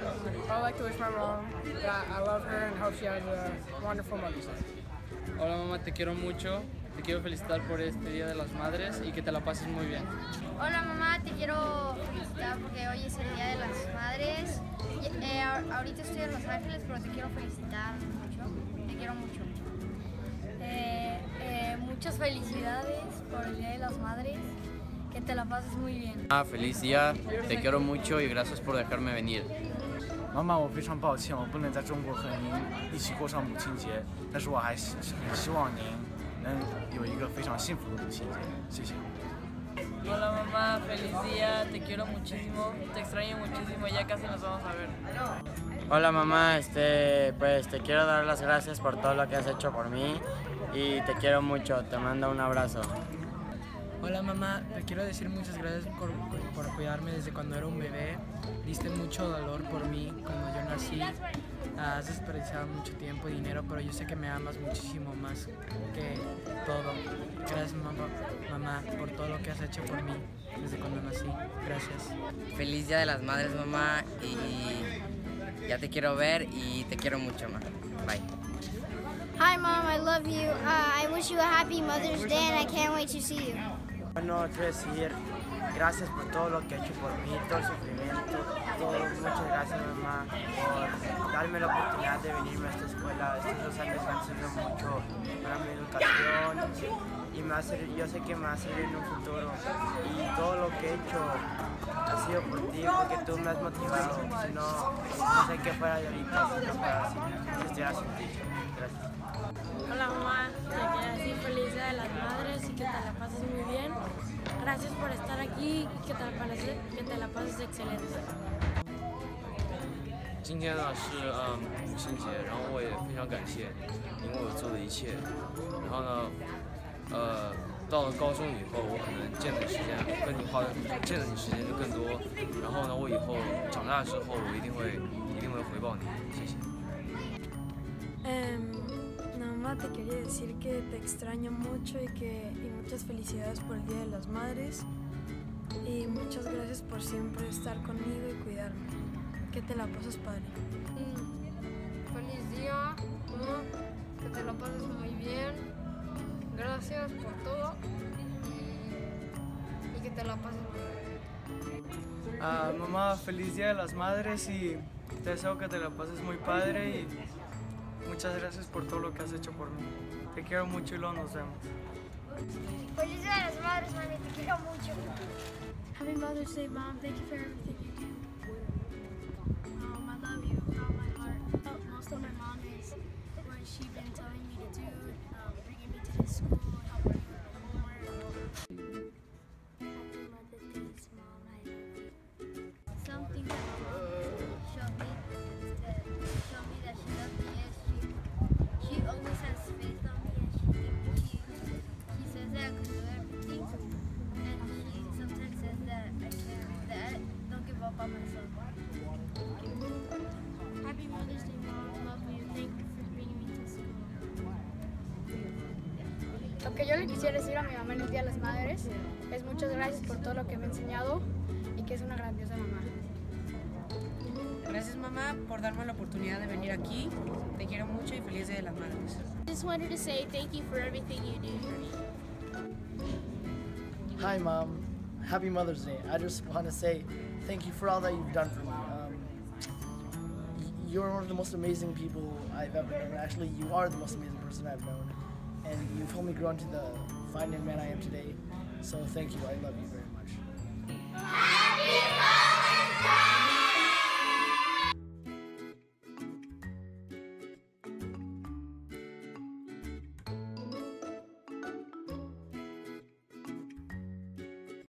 I would like to wish my mom that I love her and hope she has a wonderful Mother's Day. Hola mamá, te quiero mucho. Te quiero felicitar por este Día de las Madres y que te la pases muy bien. Hola mamá, te quiero felicitar porque hoy es el Día de las Madres. Ahorita estoy en Los Ángeles, pero te quiero felicitar mucho. Te quiero mucho. Muchas felicidades por el Día de las Madres. Que te la pases muy bien. Feliz día, te quiero mucho y gracias por dejarme venir. Mamá, hola mamá, feliz día, te quiero muchísimo, te extraño muchísimo, ya casi nos vamos a ver. Hola mamá, pues te quiero dar las gracias por todo lo que has hecho por mí y te quiero mucho, te mando un abrazo. Hola mamá, te quiero decir muchas gracias por cuidarme desde cuando era un bebé. Diste mucho dolor por mí cuando yo nací. Has desperdiciado mucho tiempo y dinero, pero yo sé que me amas muchísimo más que todo. Gracias mamá por todo lo que has hecho por mí desde cuando nací. Gracias. Feliz Día de las Madres mamá y ya te quiero ver y te quiero mucho mamá. Bye. Hi mom, I love you. I wish you a happy Mother's Day and I can't wait to see you. Bueno, quiero decir gracias por todo lo que has hecho por mí, todo el sufrimiento, todo. Muchas gracias mamá por darme la oportunidad de venirme a esta escuela. Estos 2 años me han servido mucho para mi educación y yo sé que me va a servir en un futuro. Y todo lo que he hecho ha sido por ti, porque tú me has motivado. Si no, no sé qué fuera de ahorita, sino para si estuviera sin ti. Gracias. Hola mamá, te quiero decir feliz Día de las Madres y que te la pases muy bien. Gracias por estar aquí y que te la pases excelente. Te quería decir que te extraño mucho y muchas felicidades por el Día de las Madres y muchas gracias por siempre estar conmigo y cuidarme. Que te la pases padre. Feliz día, ¿no? Que te la pases muy bien. Gracias por todo y que te la pases muy bien. Mamá, feliz Día de las Madres y te deseo que te la pases muy padre y muchas gracias por todo lo que has hecho por mí. Te quiero mucho y luego nos vemos. Feliz Día de las Madres, mami. Te quiero mucho. Happy Mother's Day, mom. Thank you for everything you do. I love you with all my heart. Most of my mom is what she's been telling me to do, bringing me to this school, helping her homework. Happy Mother's Day, mom. I love you. Something that showed me that she loved me. She always has faith on me and she says that I can do everything and she sometimes says that I don't give up on myself. Happy Mother's Day mom, love you, thank you for bringing me to school. Lo que yo le quisiera decir a mi mamá en el Día de las Madres es muchas gracias por todo lo que me ha enseñado y que es una grandiosa mamá. Gracias mamá por darme la oportunidad de venir aquí. Te quiero mucho y feliz Día de las Madres. Just wanted to say thank you for everything you do for me. Hi mom, happy Mother's Day. I just want to say thank you for all that you've done for me. You're one of the most amazing people I've ever known. Actually, you are the most amazing person I've known, and you've helped me grow into the fine young man I am today. So thank you. I love you very much.